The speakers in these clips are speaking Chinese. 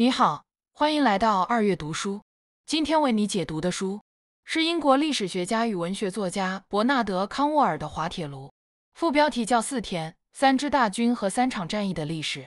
你好，欢迎来到2月读书。今天为你解读的书是英国历史学家与文学作家伯纳德·康沃尔的《滑铁卢》，副标题叫《4天：三支大军和3场战役的历史》。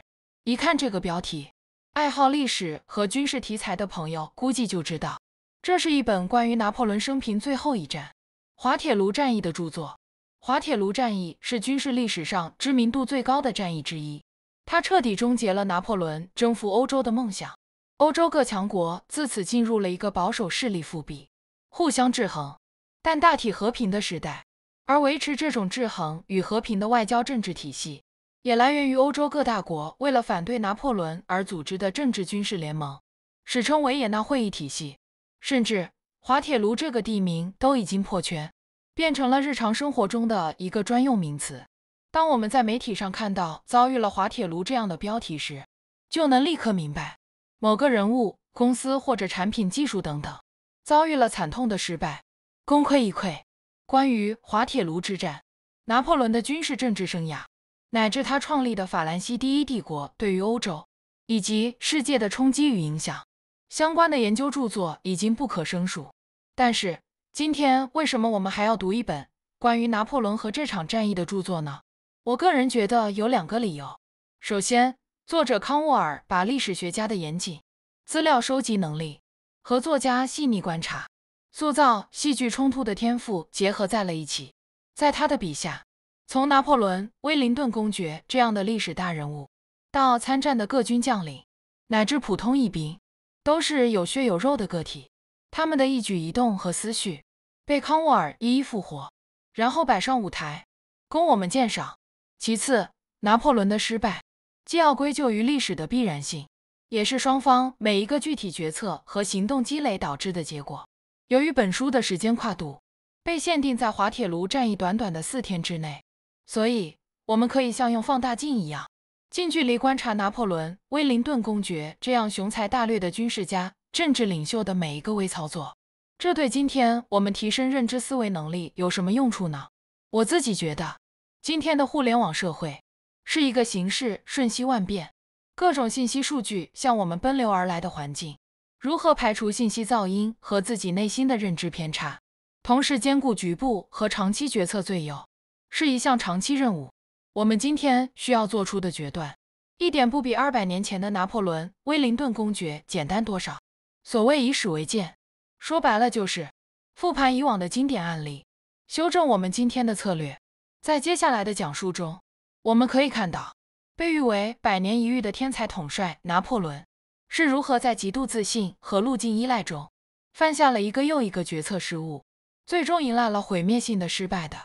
一看这个标题，爱好历史和军事题材的朋友估计就知道，这是一本关于拿破仑生平最后一战——滑铁卢战役的著作。滑铁卢战役是军事历史上知名度最高的战役之一。它彻底终结了拿破仑征服欧洲的梦想，欧洲各强国自此进入了一个保守势力复辟、互相制衡，但大体和平的时代。而维持这种制衡与和平的外交政治体系，也来源于欧洲各大国为了反对拿破仑而组织的政治军事联盟，史称维也纳会议体系。甚至滑铁卢这个地名都已经破圈，变成了日常生活中的一个专用名词。当我们在媒体上看到遭遇了滑铁卢这样的标题时，就能立刻明白某个人物、公司或者产品、技术等等遭遇了惨痛的失败，功亏一篑。关于滑铁卢之战，拿破仑的军事政治生涯，乃至他创立的法兰西第一帝国对于欧洲以及世界的冲击与影响，相关的研究著作已经不可胜数。但是今天为什么我们还要读一本关于拿破仑和这场战役的著作呢？我个人觉得有2个理由。首先，作者康沃尔把历史学家的严谨资料收集能力和作家细腻观察、塑造戏剧冲突的天赋结合在了一起。在他的笔下，从拿破仑、威灵顿公爵这样的历史大人物，到参战的各军将领，乃至普通义兵，都是有血有肉的个体。他们的一举一动和思绪被康沃尔一一复活，然后摆上舞台，供我们鉴赏。其次，拿破仑的失败既要归咎于历史的必然性，也是双方每一个具体决策和行动积累导致的结果。由于本书的时间跨度被限定在滑铁卢战役短短的4天之内，所以我们可以像用放大镜一样，近距离观察拿破仑、威灵顿公爵这样雄才大略的军事家、政治领袖的每一个微操作。这对今天我们提升认知思维能力有什么用处呢？我自己觉得，今天的互联网社会是一个形势瞬息万变、各种信息数据向我们奔流而来的环境，如何排除信息噪音和自己内心的认知偏差，同时兼顾局部和长期决策最优，是一项长期任务。我们今天需要做出的决断，一点不比200年前的拿破仑、威灵顿公爵简单多少。所谓以史为鉴，说白了就是复盘以往的经典案例，修正我们今天的策略。在接下来的讲述中，我们可以看到被誉为100年一遇的天才统帅拿破仑是如何在极度自信和路径依赖中犯下了一个又一个决策失误，最终迎来了毁灭性的失败的。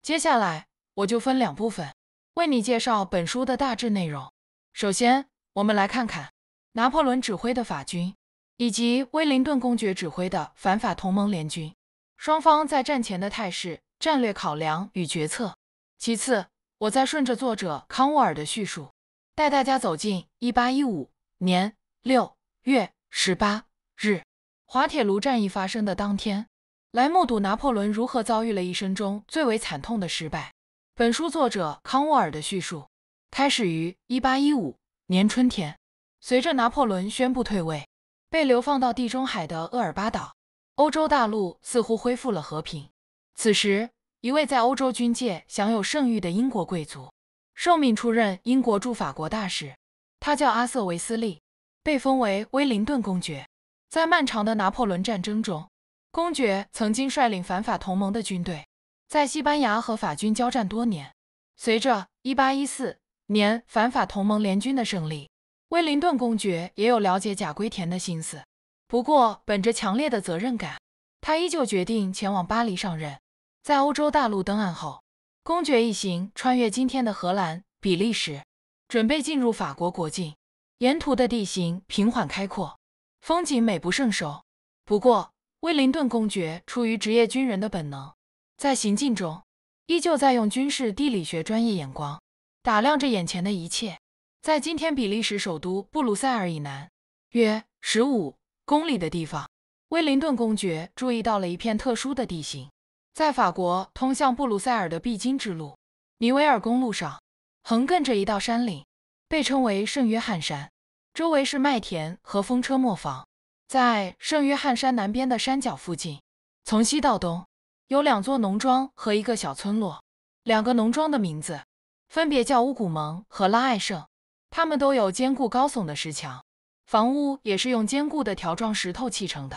接下来我就分2部分为你介绍本书的大致内容。首先，我们来看看拿破仑指挥的法军以及威灵顿公爵指挥的反法同盟联军，双方在战前的态势、战略考量与决策。其次，我再顺着作者康沃尔的叙述，带大家走进1815年6月18日滑铁卢战役发生的当天，来目睹拿破仑如何遭遇了一生中最为惨痛的失败。本书作者康沃尔的叙述开始于1815年春天，随着拿破仑宣布退位，被流放到地中海的厄尔巴岛，欧洲大陆似乎恢复了和平。此时，一位在欧洲军界享有盛誉的英国贵族受命出任英国驻法国大使，他叫阿瑟·维斯利，被封为威灵顿公爵。在漫长的拿破仑战争中，公爵曾经率领反法同盟的军队在西班牙和法军交战多年。随着1814年反法同盟联军的胜利，威灵顿公爵也有了解假归田的心思，不过本着强烈的责任感，他依旧决定前往巴黎上任。在欧洲大陆登岸后，公爵一行穿越今天的荷兰、比利时，准备进入法国国境。沿途的地形平缓开阔，风景美不胜收。不过，威灵顿公爵出于职业军人的本能，在行进中依旧在用军事地理学专业眼光打量着眼前的一切。在今天比利时首都布鲁塞尔以南约15公里的地方，威灵顿公爵注意到了一片特殊的地形。在法国通向布鲁塞尔的必经之路尼维尔公路上，横亘着一道山岭，被称为圣约翰山。周围是麦田和风车磨坊。在圣约翰山南边的山脚附近，从西到东有两座农庄和一个小村落。两个农庄的名字分别叫乌古蒙和拉艾圣，它们都有坚固高耸的石墙，房屋也是用坚固的条状石头砌成的。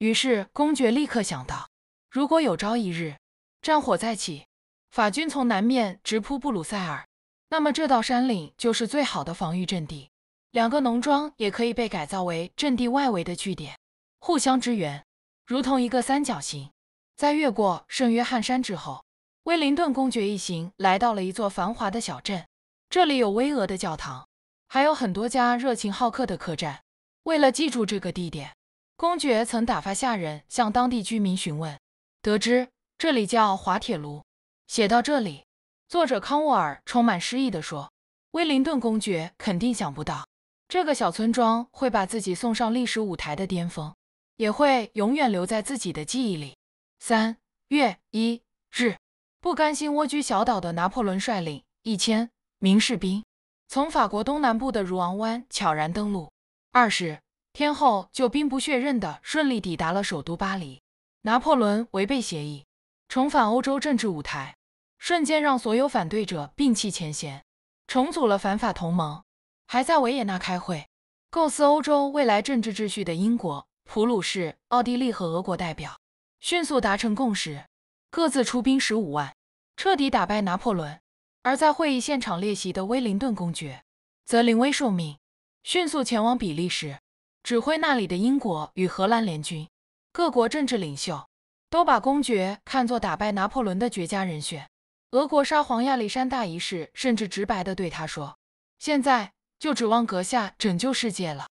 于是公爵立刻想到，如果有朝一日战火再起，法军从南面直扑布鲁塞尔，那么这道山岭就是最好的防御阵地。两个农庄也可以被改造为阵地外围的据点，互相支援，如同一个三角形。在越过圣约翰山之后，威灵顿公爵一行来到了一座繁华的小镇，这里有巍峨的教堂，还有很多家热情好客的客栈。为了记住这个地点，公爵曾打发下人向当地居民询问，得知这里叫滑铁卢。写到这里，作者康沃尔充满诗意地说，威灵顿公爵肯定想不到这个小村庄会把自己送上历史舞台的巅峰，也会永远留在自己的记忆里。3月1日，不甘心蜗居小岛的拿破仑率领1000名士兵，从法国东南部的如昂湾悄然登陆，20天后就兵不血刃地顺利抵达了首都巴黎。拿破仑违背协议，重返欧洲政治舞台，瞬间让所有反对者摒弃前嫌，重组了反法同盟。还在维也纳开会，构思欧洲未来政治秩序的英国、普鲁士、奥地利和俄国代表迅速达成共识，各自出兵15万，彻底打败拿破仑。而在会议现场列席的威灵顿公爵则临危受命，迅速前往比利时，指挥那里的英国与荷兰联军。各国政治领袖都把公爵看作打败拿破仑的绝佳人选。俄国沙皇亚历山大一世甚至直白地对他说，现在就指望阁下拯救世界了。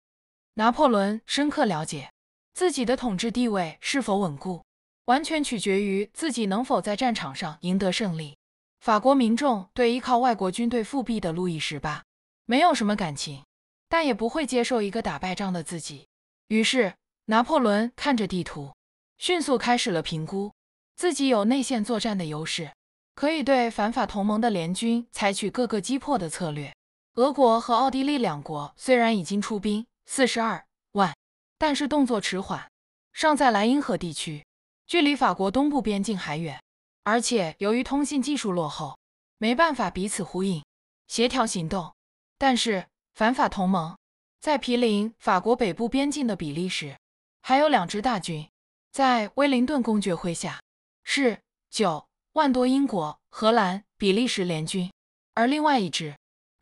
拿破仑深刻了解自己的统治地位是否稳固，完全取决于自己能否在战场上赢得胜利。法国民众对依靠外国军队复辟的路易18没有什么感情，但也不会接受一个打败仗的自己。于是拿破仑看着地图，迅速开始了评估，自己有内线作战的优势，可以对反法同盟的联军采取各个击破的策略。俄国和奥地利两国虽然已经出兵42万，但是动作迟缓，尚在莱茵河地区，距离法国东部边境还远，而且由于通信技术落后，没办法彼此呼应协调行动。但是反法同盟在毗邻法国北部边境的比利时还有2支大军，在威灵顿公爵麾下是9万多英国、荷兰、比利时联军，而另外一支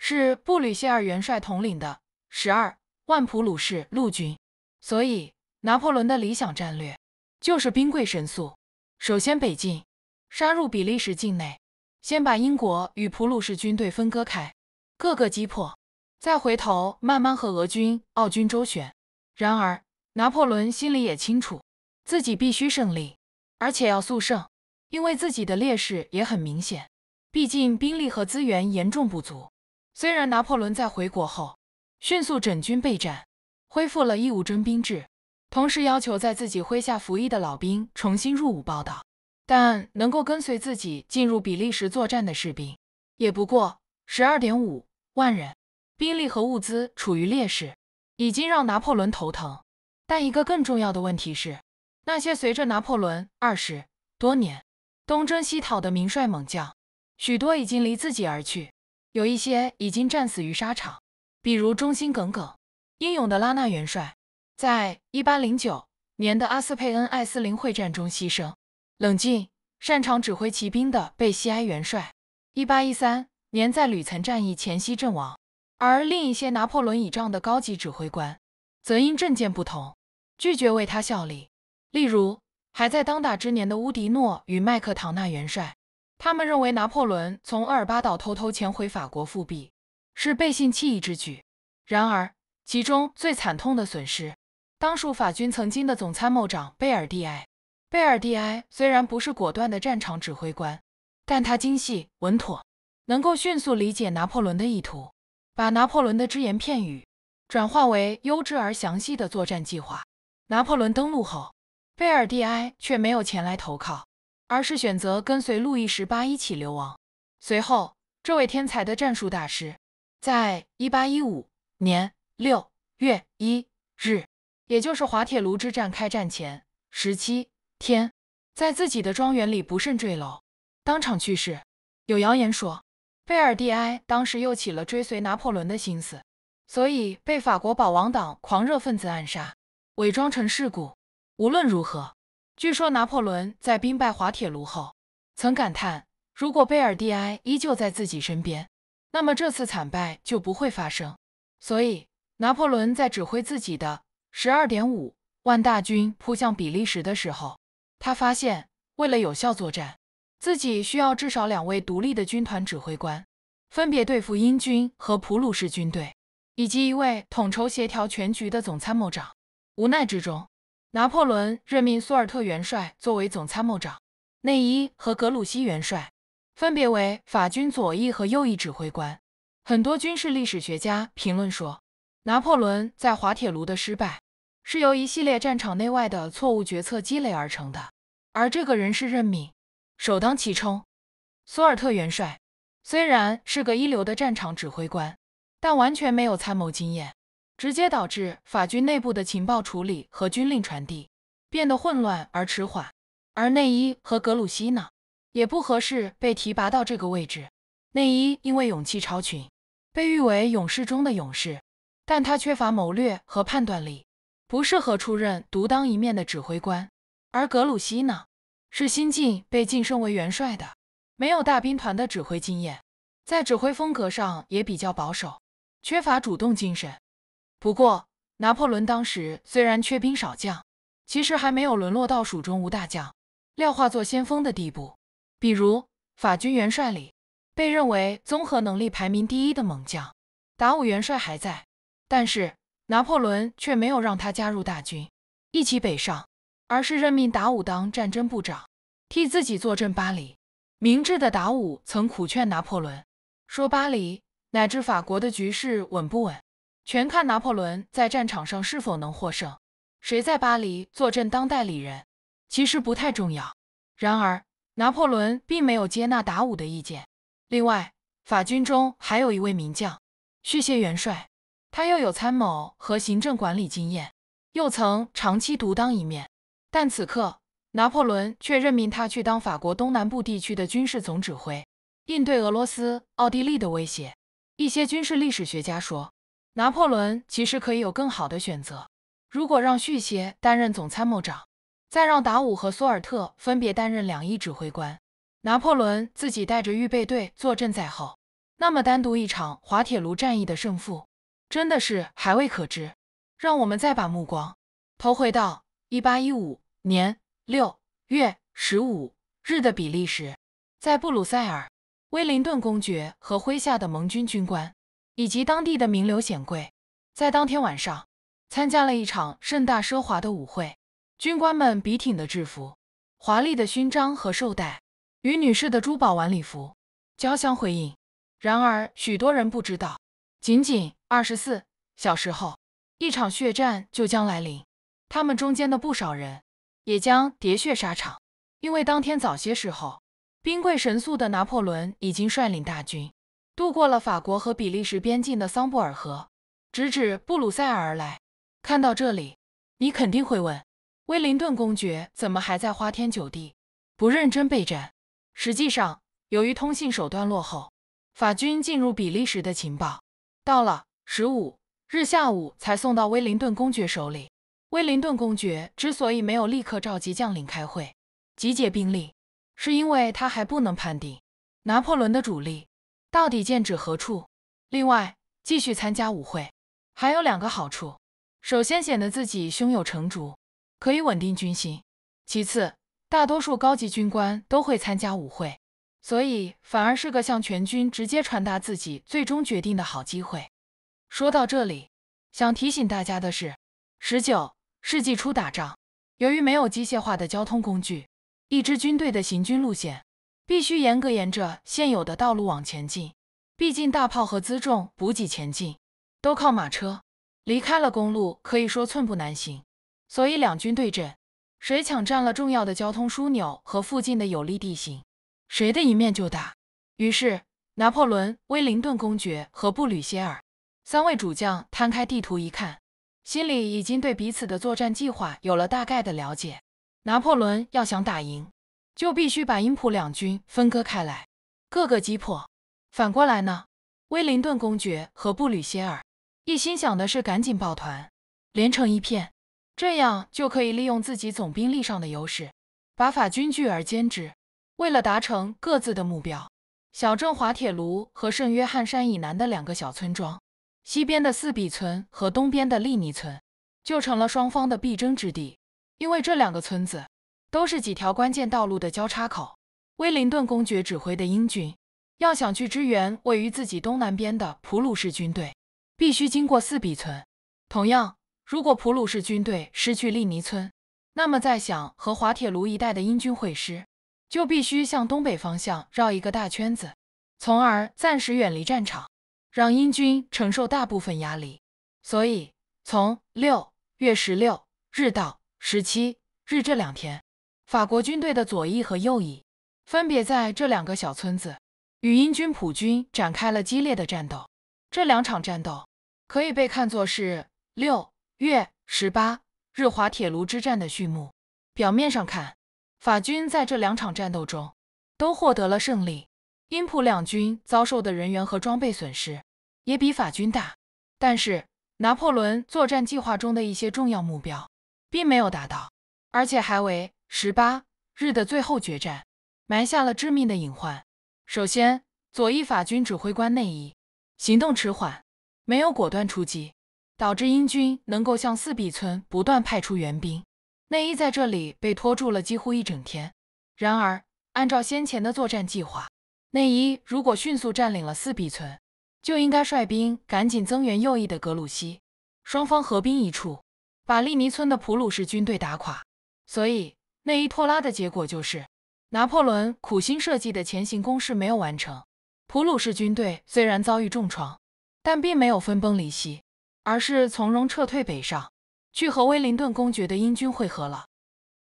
是布吕歇尔元帅统领的12万普鲁士陆军。所以拿破仑的理想战略就是兵贵神速，首先北进，杀入比利时境内，先把英国与普鲁士军队分割开，各个击破，再回头慢慢和俄军、奥军周旋。然而拿破仑心里也清楚，自己必须胜利，而且要速胜，因为自己的劣势也很明显，毕竟兵力和资源严重不足。虽然拿破仑在回国后迅速整军备战，恢复了义务征兵制，同时要求在自己麾下服役的老兵重新入伍报道，但能够跟随自己进入比利时作战的士兵也不过 12.5 万人，兵力和物资处于劣势，已经让拿破仑头疼。但一个更重要的问题是，那些随着拿破仑20多年东征西讨的名帅猛将，许多已经离自己而去，有一些已经战死于沙场，比如忠心耿耿、英勇的拉纳元帅，在1809年的阿斯佩恩艾斯林会战中牺牲；冷静、擅长指挥骑兵的贝西埃元帅，1813年在吕岑战役前夕阵亡。而另一些拿破仑倚仗的高级指挥官，则因政见不同，拒绝为他效力。例如，还在当打之年的乌迪诺与麦克唐纳元帅。他们认为拿破仑从厄尔巴岛偷偷潜回法国复辟是背信弃义之举，然而其中最惨痛的损失当属法军曾经的总参谋长贝尔蒂埃。贝尔蒂埃虽然不是果断的战场指挥官，但他精细稳妥，能够迅速理解拿破仑的意图，把拿破仑的只言片语转化为优质而详细的作战计划。拿破仑登陆后，贝尔蒂埃却没有前来投靠，而是选择跟随路易18一起流亡。随后这位天才的战术大师在1815年6月一日，也就是滑铁卢之战开战前17天，在自己的庄园里不慎坠楼，当场去世。有谣言说，贝尔蒂埃当时又起了追随拿破仑的心思，所以被法国保王党狂热分子暗杀，伪装成事故。无论如何，据说拿破仑在兵败滑铁卢后，曾感叹，如果贝尔蒂埃依旧在自己身边，那么这次惨败就不会发生。所以，拿破仑在指挥自己的 12.5 万大军扑向比利时的时候，他发现，为了有效作战，自己需要至少2位独立的军团指挥官，分别对付英军和普鲁士军队，以及1位统筹协调全局的总参谋长。无奈之中，拿破仑任命苏尔特元帅作为总参谋长，内伊和格鲁希元帅分别为法军左翼和右翼指挥官。很多军事历史学家评论说，拿破仑在滑铁卢的失败是由一系列战场内外的错误决策积累而成的，而这个人事任命首当其冲。索尔特元帅虽然是个一流的战场指挥官，但完全没有参谋经验，直接导致法军内部的情报处理和军令传递变得混乱而迟缓。而内伊和格鲁希呢，也不合适被提拔到这个位置。内伊因为勇气超群，被誉为勇士中的勇士，但他缺乏谋略和判断力，不适合出任独当一面的指挥官。而格鲁希呢，是新晋被晋升为元帅的，没有大兵团的指挥经验，在指挥风格上也比较保守，缺乏主动精神。不过，拿破仑当时虽然缺兵少将，其实还没有沦落到蜀中无大将、廖化作先锋的地步。比如，法军元帅里被认为综合能力排名第1的猛将达武元帅还在，但是拿破仑却没有让他加入大军一起北上，而是任命达武当战争部长，替自己坐镇巴黎。明智的达武曾苦劝拿破仑说，巴黎乃至法国的局势稳不稳，全看拿破仑在战场上是否能获胜，谁在巴黎坐镇当代理人其实不太重要。然而，拿破仑并没有接纳达武的意见。另外，法军中还有1位名将续歇元帅，他又有参谋和行政管理经验，又曾长期独当一面，但此刻拿破仑却任命他去当法国东南部地区的军事总指挥，应对俄罗斯、奥地利的威胁。一些军事历史学家说，拿破仑其实可以有更好的选择，如果让续歇担任总参谋长，再让达武和索尔特分别担任2翼指挥官，拿破仑自己带着预备队坐镇在后，那么单独一场滑铁卢战役的胜负真的是还未可知。让我们再把目光投回到1815年6月15日的比利时，在布鲁塞尔，威灵顿公爵和麾下的盟军军官以及当地的名流显贵，在当天晚上参加了一场盛大奢华的舞会。军官们笔挺的制服、华丽的勋章和绶带与女士的珠宝晚礼服交相辉映。然而，许多人不知道，仅24小时后，一场血战就将来临。他们中间的不少人也将喋血沙场，因为当天早些时候，兵贵神速的拿破仑已经率领大军渡过了法国和比利时边境的桑布尔河，直指布鲁塞尔而来。看到这里，你肯定会问，威灵顿公爵怎么还在花天酒地，不认真备战？实际上，由于通信手段落后，法军进入比利时的情报到了15日下午才送到威灵顿公爵手里。威灵顿公爵之所以没有立刻召集将领开会集结兵力，是因为他还不能判定拿破仑的主力到底剑指何处。另外，继续参加舞会还有2个好处：首先，显得自己胸有成竹，可以稳定军心；其次，大多数高级军官都会参加舞会，所以反而是个向全军直接传达自己最终决定的好机会。说到这里，想提醒大家的是，19世纪初打仗，由于没有机械化的交通工具，一支军队的行军路线必须严格沿着现有的道路往前进，毕竟大炮和辎重补给前进都靠马车，离开了公路可以说寸步难行。所以两军对阵，谁抢占了重要的交通枢纽和附近的有利地形，谁的一面就大。于是，拿破仑、威灵顿公爵和布吕歇尔3位主将摊开地图一看，心里已经对彼此的作战计划有了大概的了解。拿破仑要想打赢，就必须把英普两军分割开来，各个击破。反过来呢，威灵顿公爵和布吕歇尔一心想的是赶紧抱团，连成一片，这样就可以利用自己总兵力上的优势，把法军聚而歼之。为了达成各自的目标，小镇滑铁卢和圣约翰山以南的两个小村庄，西边的四比村和东边的利尼村，就成了双方的必争之地。因为这两个村子都是几条关键道路的交叉口，威灵顿公爵指挥的英军要想去支援位于自己东南边的普鲁士军队，必须经过四比村。同样，如果普鲁士军队失去利尼村，那么在想和滑铁卢一带的英军会师，就必须向东北方向绕一个大圈子，从而暂时远离战场，让英军承受大部分压力。所以从6月16日到17日这两天，法国军队的左翼和右翼分别在这两个小村子与英军普军展开了激烈的战斗。这两场战斗可以被看作是6月18日滑铁卢之战的序幕。表面上看，法军在这两场战斗中都获得了胜利，英普两军遭受的人员和装备损失也比法军大，但是拿破仑作战计划中的一些重要目标并没有达到，而且还为18日的最后决战埋下了致命的隐患。首先，左翼法军指挥官内伊行动迟缓，没有果断出击，导致英军能够向四比村不断派出援兵。内伊在这里被拖住了几乎一整天。然而，按照先前的作战计划，内伊如果迅速占领了四比村，就应该率兵赶紧增援右翼的格鲁希，双方合兵一处，把利尼村的普鲁士军队打垮。所以，内伊拖拉的结果就是，拿破仑苦心设计的前行攻势没有完成。普鲁士军队虽然遭遇重创，但并没有分崩离析，而是从容撤退北上，去和威灵顿公爵的英军会合了。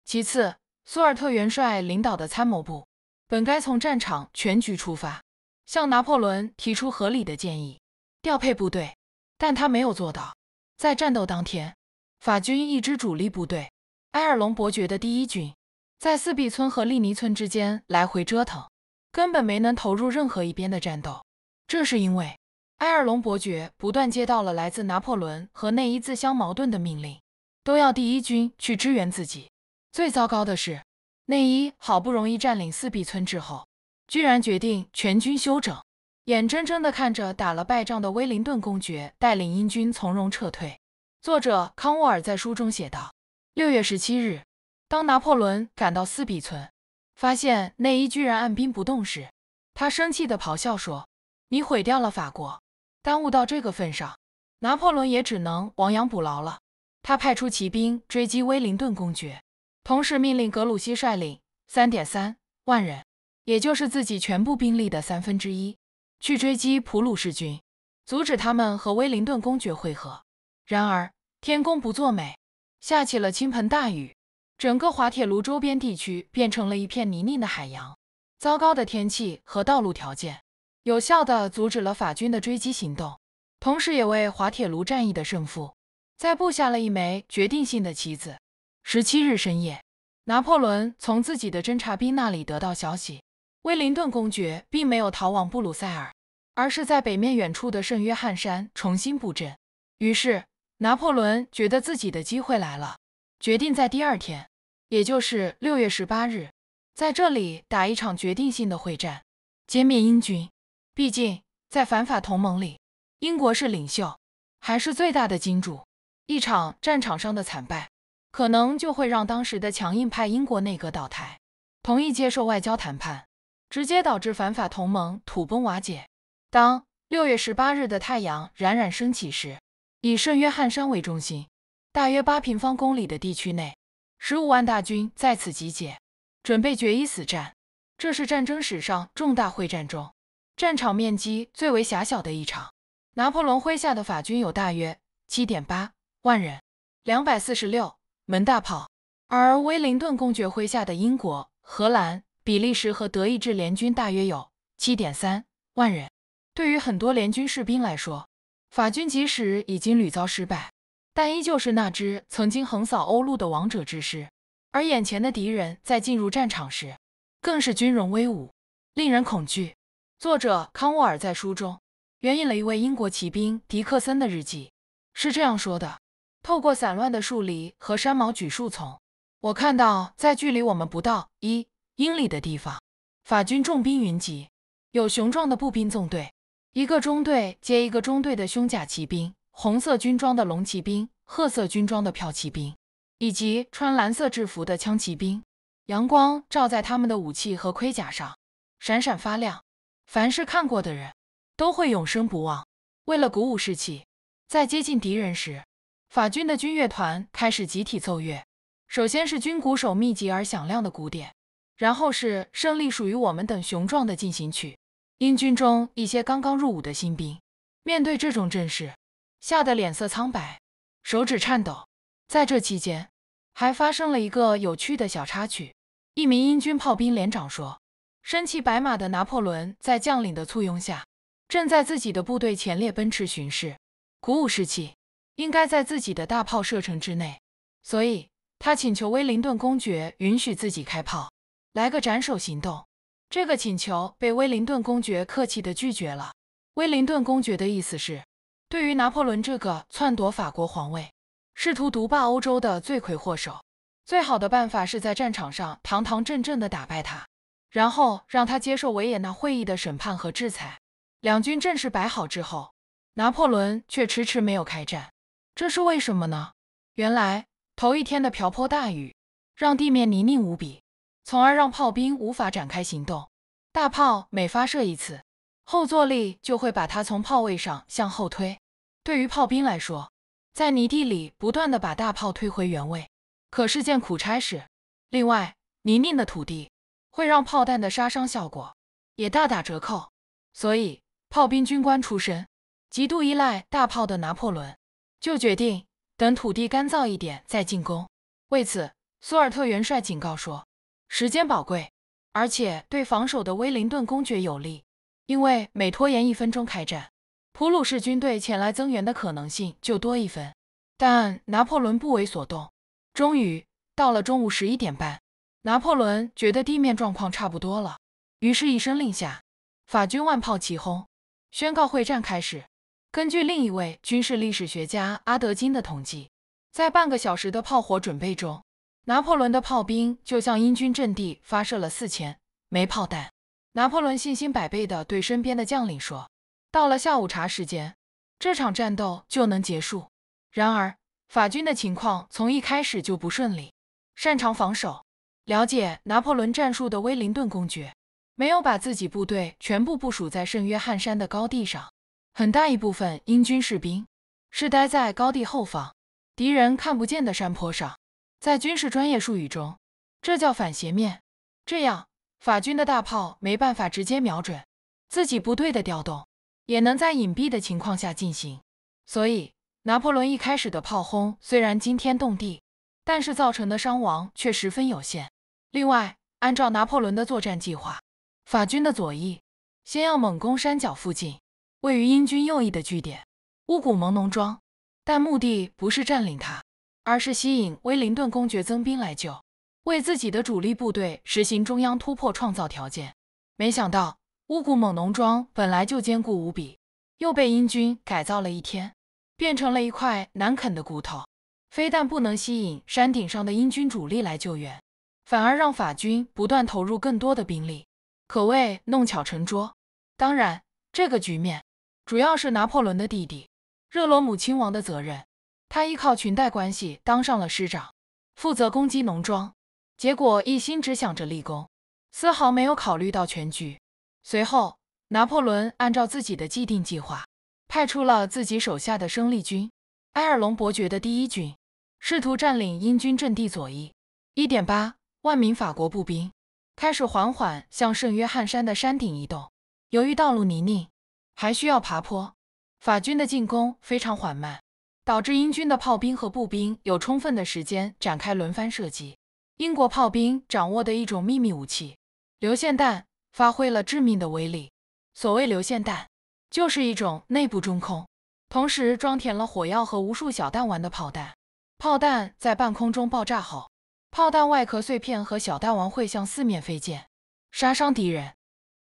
其次，苏尔特元帅领导的参谋部本该从战场全局出发，向拿破仑提出合理的建议，调配部队，但他没有做到。在战斗当天，法军一支主力部队埃尔隆伯爵的第一军，在四壁村和利尼村之间来回折腾，根本没能投入任何一边的战斗。这是因为埃尔隆伯爵不断接到了来自拿破仑和内伊自相矛盾的命令，都要第一军去支援自己。最糟糕的是，内伊好不容易占领四壁村之后，居然决定全军休整，眼睁睁地看着打了败仗的威灵顿公爵带领英军从容撤退。作者康沃尔在书中写道，6月17日，当拿破仑赶到四壁村，发现内伊居然按兵不动时，他生气地咆哮说，你毁掉了法国，耽误到这个份上，拿破仑也只能亡羊补牢了。他派出骑兵追击威灵顿公爵，同时命令格鲁希率领 3.3 万人，也就是自己全部兵力的三分之一，去追击普鲁士军，阻止他们和威灵顿公爵会合。然而天公不作美，下起了倾盆大雨，整个滑铁卢周边地区变成了一片泥泞的海洋。糟糕的天气和道路条件有效地阻止了法军的追击行动，同时也为滑铁卢战役的胜负再布下了一枚决定性的棋子。17日深夜，拿破仑从自己的侦察兵那里得到消息，威灵顿公爵并没有逃往布鲁塞尔，而是在北面远处的圣约翰山重新布阵。于是拿破仑觉得自己的机会来了，决定在第二天，也就是6月18日，在这里打一场决定性的会战，歼灭英军。毕竟在反法同盟里，英国是领袖，还是最大的金主，一场战场上的惨败可能就会让当时的强硬派英国内阁倒台，同意接受外交谈判，直接导致反法同盟土崩瓦解。当6月18日的太阳冉冉升起时，以圣约翰山为中心大约8平方公里的地区内，15万大军在此集结，准备决一死战。这是战争史上重大会战中战场面积最为狭小的一场。拿破仑麾下的法军有大约 7.8 万人，246门大炮，而威灵顿公爵麾下的英国、荷兰、比利时和德意志联军大约有 7.3 万人。对于很多联军士兵来说，法军即使已经屡遭失败，但依旧是那只曾经横扫欧陆的王者之师。而眼前的敌人在进入战场时，更是军容威武，令人恐惧。作者康沃尔在书中援引了一位英国骑兵迪克森的日记，是这样说的：透过散乱的树篱和山毛榉树丛，我看到在距离我们不到1英里的地方，法军重兵云集，有雄壮的步兵纵队，一个中队接一个中队的胸甲骑兵、红色军装的龙骑兵、褐色军装的骠骑兵，以及穿蓝色制服的枪骑兵。阳光照在他们的武器和盔甲上，闪闪发亮。凡是看过的人都会永生不忘。为了鼓舞士气，在接近敌人时，法军的军乐团开始集体奏乐。首先是军鼓手密集而响亮的鼓点，然后是胜利属于我们等雄壮的进行曲。英军中一些刚刚入伍的新兵，面对这种阵势，吓得脸色苍白，手指颤抖。在这期间，还发生了一个有趣的小插曲。一名英军炮兵连长说，身骑白马的拿破仑在将领的簇拥下，正在自己的部队前列奔驰巡视，鼓舞士气应该在自己的大炮射程之内，所以他请求威灵顿公爵允许自己开炮，来个斩首行动。这个请求被威灵顿公爵客气地拒绝了。威灵顿公爵的意思是，对于拿破仑这个篡夺法国皇位、试图独霸欧洲的罪魁祸首，最好的办法是在战场上堂堂正正地打败他，然后让他接受维也纳会议的审判和制裁。两军阵势摆好之后，拿破仑却迟迟没有开战，这是为什么呢？原来头一天的瓢泼大雨让地面泥泞无比，从而让炮兵无法展开行动。大炮每发射一次，后坐力就会把它从炮位上向后推。对于炮兵来说，在泥地里不断地把大炮推回原位可是件苦差事。另外，泥泞的土地会让炮弹的杀伤效果也大打折扣，所以炮兵军官出身、极度依赖大炮的拿破仑就决定等土地干燥一点再进攻。为此，苏尔特元帅警告说，时间宝贵，而且对防守的威灵顿公爵有利，因为每拖延1分钟开战，普鲁士军队前来增援的可能性就多1分。但拿破仑不为所动。终于到了中午11点半，拿破仑觉得地面状况差不多了，于是一声令下，法军万炮齐轰，宣告会战开始。根据另一位军事历史学家阿德金的统计，在半个小时的炮火准备中，拿破仑的炮兵就向英军阵地发射了4000枚炮弹。拿破仑信心百倍地对身边的将领说，到了下午茶时间，这场战斗就能结束。然而法军的情况从一开始就不顺利。擅长防守、了解拿破仑战术的威灵顿公爵没有把自己部队全部部署在圣约翰山的高地上，很大一部分英军士兵是待在高地后方、敌人看不见的山坡上。在军事专业术语中，这叫反斜面。这样，法军的大炮没办法直接瞄准自己部队的调动，也能在隐蔽的情况下进行。所以拿破仑一开始的炮轰虽然惊天动地，但是造成的伤亡却十分有限。另外，按照拿破仑的作战计划，法军的左翼先要猛攻山脚附近位于英军右翼的据点乌古蒙农庄，但目的不是占领它，而是吸引威灵顿公爵增兵来救，为自己的主力部队实行中央突破创造条件。没想到乌古蒙农庄本来就坚固无比，又被英军改造了一天，变成了一块难啃的骨头，非但不能吸引山顶上的英军主力来救援，反而让法军不断投入更多的兵力，可谓弄巧成拙。当然，这个局面主要是拿破仑的弟弟热罗姆亲王的责任。他依靠裙带关系当上了师长，负责攻击农庄，结果一心只想着立功，丝毫没有考虑到全局。随后，拿破仑按照自己的既定计划，派出了自己手下的生力军埃尔隆伯爵的第一军，试图占领英军阵地左翼。1.8万名法国步兵开始缓缓向圣约翰山的山顶移动。由于道路泥泞，还需要爬坡，法军的进攻非常缓慢，导致英军的炮兵和步兵有充分的时间展开轮番射击。英国炮兵掌握的一种秘密武器流线弹发挥了致命的威力。所谓流线弹，就是一种内部中空同时装填了火药和无数小弹丸的炮弹。炮弹在半空中爆炸后，炮弹外壳碎片和小弹丸会向四面飞溅，杀伤敌人。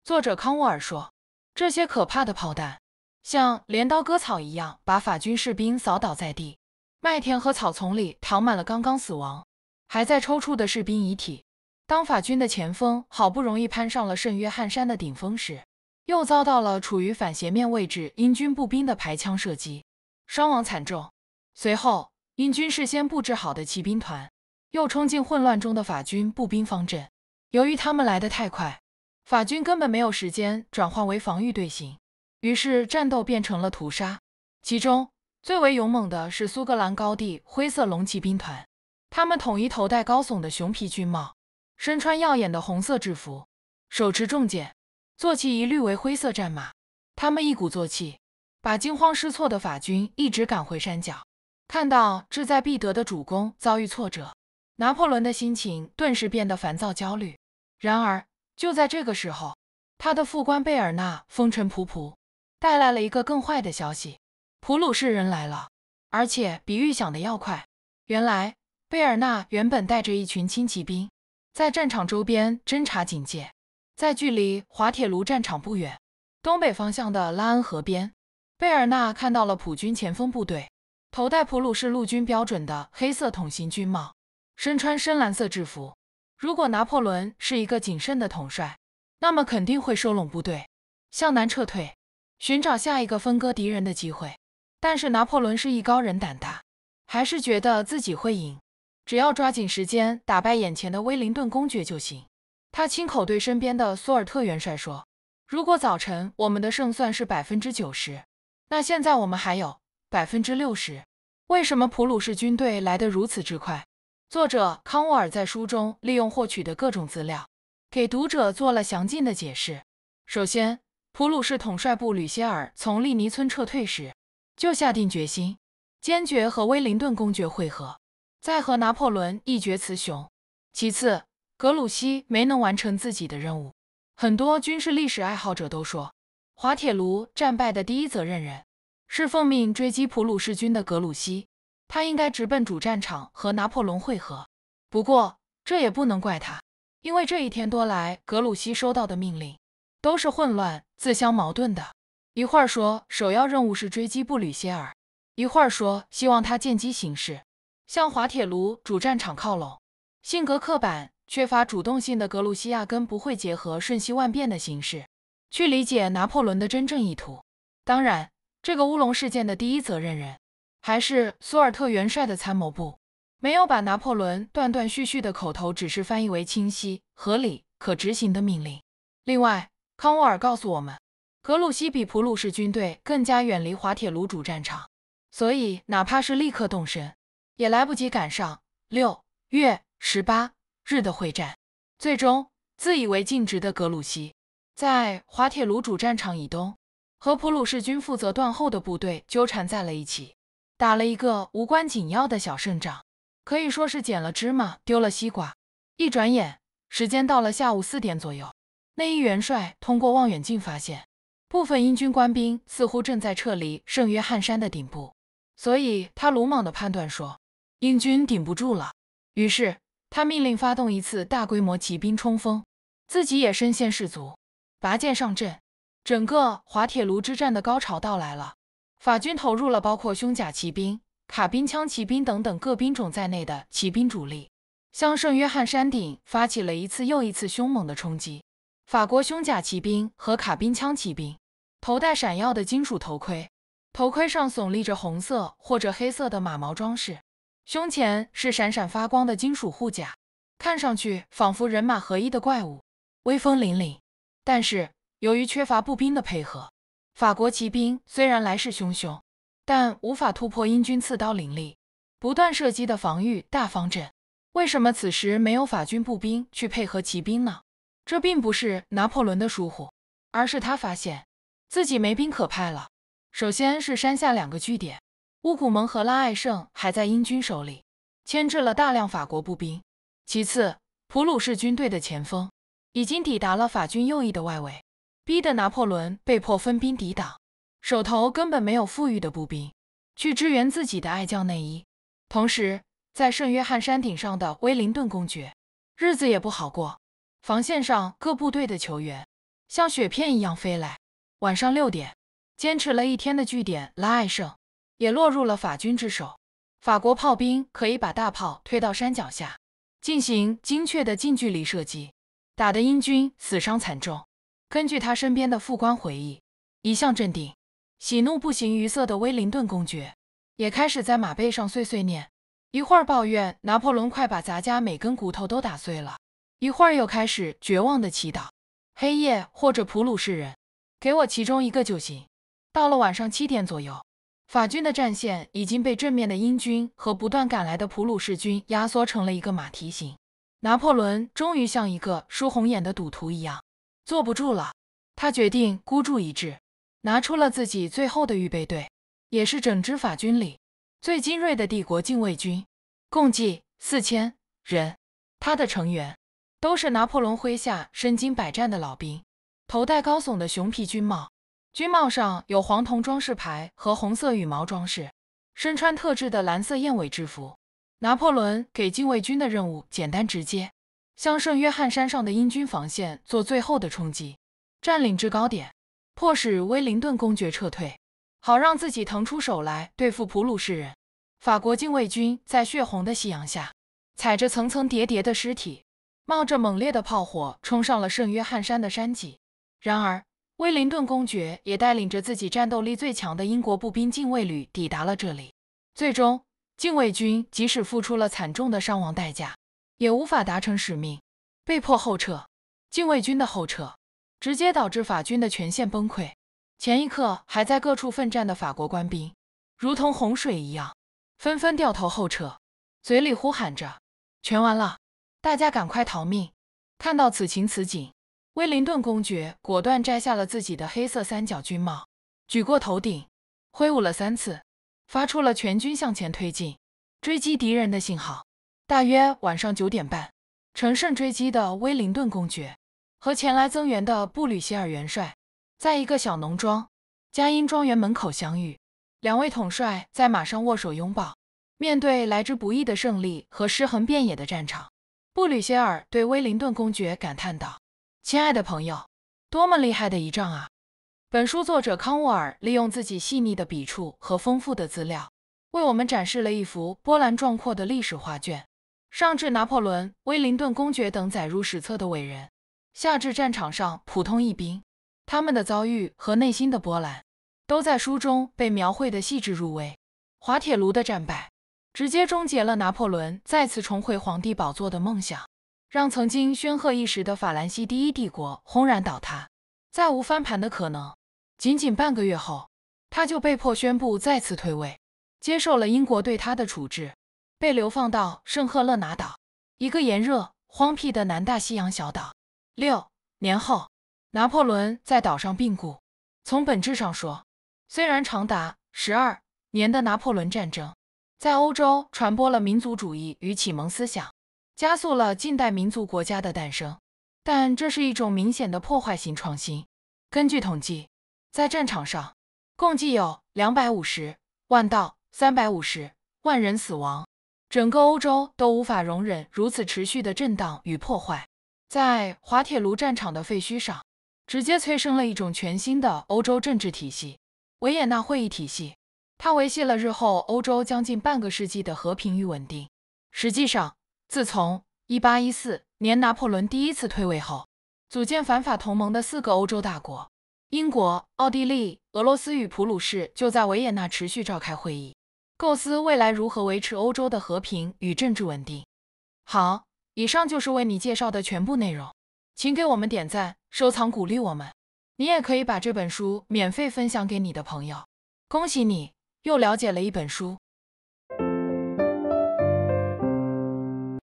作者康沃尔说，这些可怕的炮弹像镰刀割草一样，把法军士兵扫倒在地。麦田和草丛里躺满了刚刚死亡、还在抽搐的士兵遗体。当法军的前锋好不容易攀上了圣约翰山的顶峰时，又遭到了处于反斜面位置英军步兵的排枪射击，伤亡惨重。随后，英军事先布置好的骑兵团又冲进混乱中的法军步兵方阵。由于他们来得太快，法军根本没有时间转换为防御队形，于是战斗变成了屠杀。其中最为勇猛的是苏格兰高地灰色龙骑兵团，他们统一头戴高耸的熊皮军帽，身穿耀眼的红色制服，手持重剑，坐骑一律为灰色战马。他们一鼓作气，把惊慌失措的法军一直赶回山脚。看到志在必得的主公遭遇挫折，拿破仑的心情顿时变得烦躁焦虑。然而就在这个时候，他的副官贝尔纳风尘仆仆，带来了一个更坏的消息。普鲁士人来了，而且比预想的要快。原来贝尔纳原本带着一群轻骑兵在战场周边侦察警戒，在距离滑铁卢战场不远东北方向的拉恩河边，贝尔纳看到了普军前锋部队，头戴普鲁士陆军标准的黑色筒形军帽，身穿深蓝色制服。如果拿破仑是一个谨慎的统帅，那么肯定会收拢部队，向南撤退，寻找下一个分割敌人的机会。但是拿破仑是艺高人胆大，还是觉得自己会赢，只要抓紧时间打败眼前的威灵顿公爵就行。他亲口对身边的索尔特元帅说，如果早晨我们的胜算是 90%， 那现在我们还有 60%。 为什么普鲁士军队来得如此之快？作者康沃尔在书中利用获取的各种资料，给读者做了详尽的解释。首先，普鲁士统帅部吕歇尔从利尼村撤退时，就下定决心，坚决和威灵顿公爵会合，再和拿破仑一决雌雄。其次，格鲁希没能完成自己的任务。很多军事历史爱好者都说，滑铁卢战败的第一责任人是奉命追击普鲁士军的格鲁希，他应该直奔主战场和拿破仑会合。不过这也不能怪他，因为这一天多来格鲁希收到的命令都是混乱自相矛盾的，一会儿说首要任务是追击布吕歇尔，一会儿说希望他见机行事，向滑铁卢主战场靠拢。性格刻板缺乏主动性的格鲁希压根不会结合瞬息万变的形势去理解拿破仑的真正意图。当然，这个乌龙事件的第一责任人还是苏尔特元帅的参谋部，没有把拿破仑断断续续的口头指示翻译为清晰、合理、可执行的命令。另外，康沃尔告诉我们，格鲁希比普鲁士军队更加远离滑铁卢主战场，所以哪怕是立刻动身，也来不及赶上6月18日的会战。最终，自以为尽职的格鲁希在滑铁卢主战场以东和普鲁士军负责断后的部队纠缠在了一起，打了一个无关紧要的小胜仗，可以说是捡了芝麻丢了西瓜。一转眼，时间到了下午4点左右，内伊元帅通过望远镜发现，部分英军官兵似乎正在撤离圣约翰山的顶部，所以他鲁莽地判断说，英军顶不住了。于是他命令发动一次大规模骑兵冲锋，自己也身先士卒，拔剑上阵。整个滑铁卢之战的高潮到来了。法军投入了包括胸甲骑兵、卡宾枪骑兵等等各兵种在内的骑兵主力，向圣约翰山顶发起了一次又一次凶猛的冲击。法国胸甲骑兵和卡宾枪骑兵头戴闪耀的金属头盔，头盔上耸立着红色或者黑色的马毛装饰，胸前是闪闪发光的金属护甲，看上去仿佛人马合一的怪物，威风凛凛。但是由于缺乏步兵的配合，法国骑兵虽然来势汹汹，但无法突破英军刺刀林立不断射击的防御大方阵。为什么此时没有法军步兵去配合骑兵呢？这并不是拿破仑的疏忽，而是他发现自己没兵可派了。首先是山下两个据点乌古蒙和拉艾圣还在英军手里，牵制了大量法国步兵。其次，普鲁士军队的前锋已经抵达了法军右翼的外围，逼得拿破仑被迫分兵抵挡。手头根本没有富裕的步兵去支援自己的爱将内伊，同时在圣约翰山顶上的威灵顿公爵日子也不好过。防线上各部队的球员像雪片一样飞来。晚上6点，坚持了一天的据点拉艾圣也落入了法军之手。法国炮兵可以把大炮推到山脚下，进行精确的近距离射击，打得英军死伤惨重。根据他身边的副官回忆，一向镇定、喜怒不形于色的威灵顿公爵也开始在马背上碎碎念，一会儿抱怨拿破仑快把咱家每根骨头都打碎了，一会儿又开始绝望的祈祷黑夜或者普鲁士人给我其中一个就行。到了晚上7点左右，法军的战线已经被正面的英军和不断赶来的普鲁士军压缩成了一个马蹄形。拿破仑终于像一个输红眼的赌徒一样坐不住了，他决定孤注一掷，拿出了自己最后的预备队，也是整支法军里最精锐的帝国禁卫军，共计4000人。他的成员都是拿破仑麾下身经百战的老兵，头戴高耸的熊皮军帽，军帽上有黄铜装饰牌和红色羽毛装饰，身穿特制的蓝色燕尾制服。拿破仑给禁卫军的任务简单直接，向圣约翰山上的英军防线做最后的冲击，占领制高点，迫使威灵顿公爵撤退，好让自己腾出手来对付普鲁士人。法国禁卫军在血红的夕阳下，踩着层层叠叠的尸体，冒着猛烈的炮火冲上了圣约翰山的山脊。然而威灵顿公爵也带领着自己战斗力最强的英国步兵禁卫旅抵达了这里。最终，禁卫军即使付出了惨重的伤亡代价，也无法达成使命，被迫后撤。禁卫军的后撤，直接导致法军的全线崩溃。前一刻还在各处奋战的法国官兵，如同洪水一样，纷纷掉头后撤，嘴里呼喊着：“全完了，大家赶快逃命！”看到此情此景，威灵顿公爵果断摘下了自己的黑色三角军帽，举过头顶，挥舞了3次，发出了全军向前推进、追击敌人的信号。大约晚上9点半，乘胜追击的威灵顿公爵和前来增援的布吕歇尔元帅，在一个小农庄佳音庄园门口相遇。两位统帅在马上握手拥抱。面对来之不易的胜利和尸横遍野的战场，布吕歇尔对威灵顿公爵感叹道：“亲爱的朋友，多么厉害的一仗啊！”本书作者康沃尔利用自己细腻的笔触和丰富的资料，为我们展示了一幅波澜壮阔的历史画卷，上至拿破仑、威灵顿公爵等载入史册的伟人，下至战场上普通一兵，他们的遭遇和内心的波澜，都在书中被描绘得细致入微。滑铁卢的战败，直接终结了拿破仑再次重回皇帝宝座的梦想，让曾经煊赫一时的法兰西第一帝国轰然倒塌，再无翻盘的可能。仅仅半个月后，他就被迫宣布再次退位，接受了英国对他的处置，被流放到圣赫勒拿岛，一个炎热荒僻的南大西洋小岛。6年后，拿破仑在岛上病故。从本质上说，虽然长达12年的拿破仑战争在欧洲传播了民族主义与启蒙思想，加速了近代民族国家的诞生，但这是一种明显的破坏性创新。根据统计，在战场上共计有250万到350万人死亡，整个欧洲都无法容忍如此持续的震荡与破坏。在滑铁卢战场的废墟上，直接催生了一种全新的欧洲政治体系——维也纳会议体系，它维系了日后欧洲将近半个世纪的和平与稳定。实际上，自从1814年拿破仑第一次退位后，组建反法同盟的4个欧洲大国——英国、奥地利、俄罗斯与普鲁士——就在维也纳持续召开会议，构思未来如何维持欧洲的和平与政治稳定。好，以上就是为你介绍的全部内容，请给我们点赞、收藏鼓励我们。你也可以把这本书免费分享给你的朋友。恭喜你，又了解了一本书。